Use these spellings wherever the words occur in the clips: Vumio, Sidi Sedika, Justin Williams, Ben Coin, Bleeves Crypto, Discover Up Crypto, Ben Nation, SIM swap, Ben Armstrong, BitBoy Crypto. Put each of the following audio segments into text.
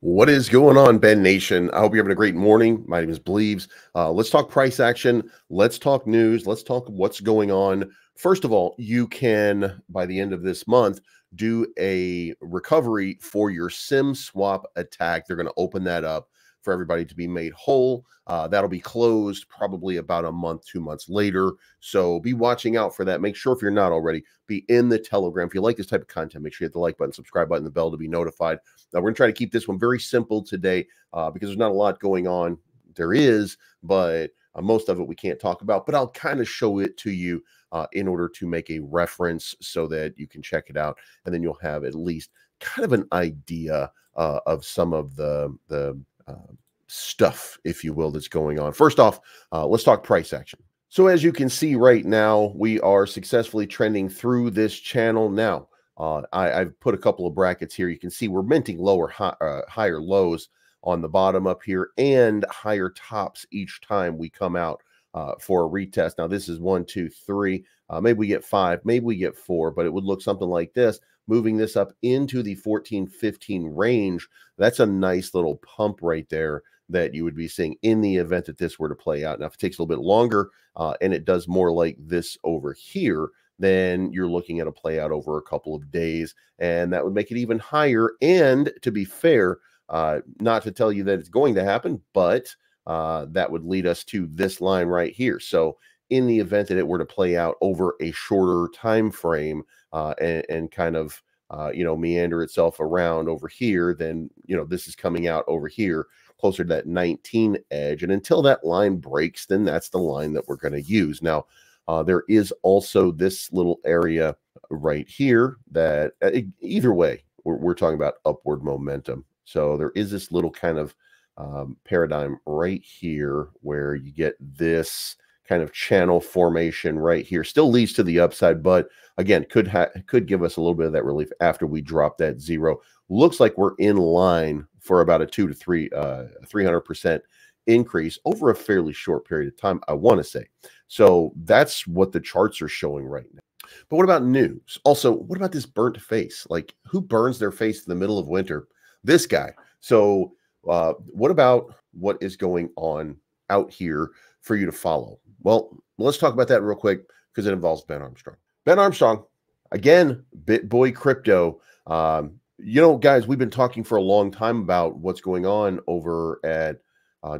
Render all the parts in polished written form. What is going on, Ben Nation? I hope you're having a great morning. My name is Bleeves. Let's talk price action. Let's talk news. Let's talk what's going on. First of all, you can, by the end of this month, do a recovery for your SIM swap attack. They're going to open that up for everybody to be made whole. That'll be closed probably about a month, 2 months later. So be watching out for that. Make sure, if you're not already, be in the Telegram. If you like this type of content, make sure you hit the like button, subscribe button, the bell to be notified. Now, we're going to try to keep this one very simple today because there's not a lot going on. There is, but most of it we can't talk about, but I'll kind of show it to you in order to make a reference so that you can check it out. And then you'll have at least kind of an idea of some of the stuff, if you will, that's going on. First off, let's talk price action. So as you can see right now, we are successfully trending through this channel. Now, I've put a couple of brackets here. You can see we're minting lower, higher lows on the bottom up here and higher tops each time we come out for a retest. Now, this is 1, 2, 3. Maybe we get 5, maybe we get 4, but it would look something like this. Moving this up into the 14-15 range, that's a nice little pump right there that you would be seeing in the event that this were to play out. Now, if it takes a little bit longer and it does more like this over here, then you're looking at a play out over a couple of days, and that would make it even higher. And to be fair, not to tell you that it's going to happen, but that would lead us to this line right here. So in the event that it were to play out over a shorter time frame and kind of, you know, meander itself around over here, then, you know, this is coming out over here closer to that 19 edge. And until that line breaks, then that's the line that we're going to use. Now, there is also this little area right here that either way, we're talking about upward momentum. So there is this little kind of paradigm right here where you get this kind of channel formation right here. Still leads to the upside, but again, could give us a little bit of that relief after we drop that 0. Looks like we're in line for about a 2 to 300% increase over a fairly short period of time, I want to say. So that's what the charts are showing right now. But what about news? Also, what about this burnt face? Like, who burns their face in the middle of winter? This guy. So what about what is going on out here for you to follow? Well, let's talk about that real quick because it involves Ben Armstrong. Ben Armstrong, again, BitBoy Crypto. You know, guys, we've been talking for a long time about what's going on over at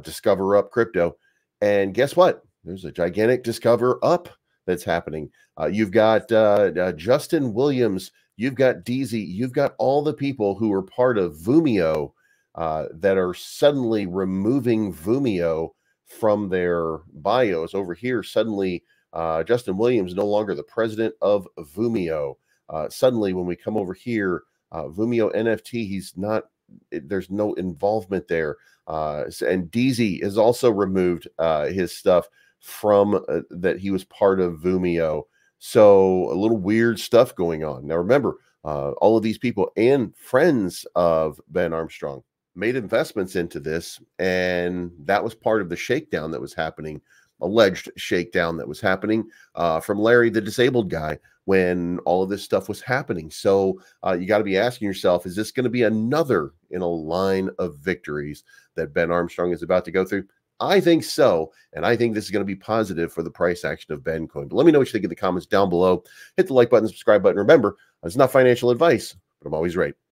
Discover Up Crypto. And guess what? There's a gigantic Discover Up that's happening. You've got Justin Williams, you've got DZ, you've got all the people who are part of Vumio that are suddenly removing Vumio from their bios over here. Suddenly, Justin Williams no longer the president of Vumio. Suddenly, when we come over here, Vumio NFT, he's not. There's no involvement there. And DZ has also removed his stuff from that he was part of Vumio. So a little weird stuff going on. Now, remember, all of these people and friends of Ben Armstrong made investments into this, and that was part of the shakedown that was happening, alleged shakedown that was happening from Larry, the disabled guy, when all of this stuff was happening. So you got to be asking yourself, is this going to be another in a line of victories that Ben Armstrong is about to go through? I think so, and I think this is going to be positive for the price action of Ben Coin. But let me know what you think in the comments down below. Hit the like button, subscribe button. Remember, it's not financial advice, but I'm always right.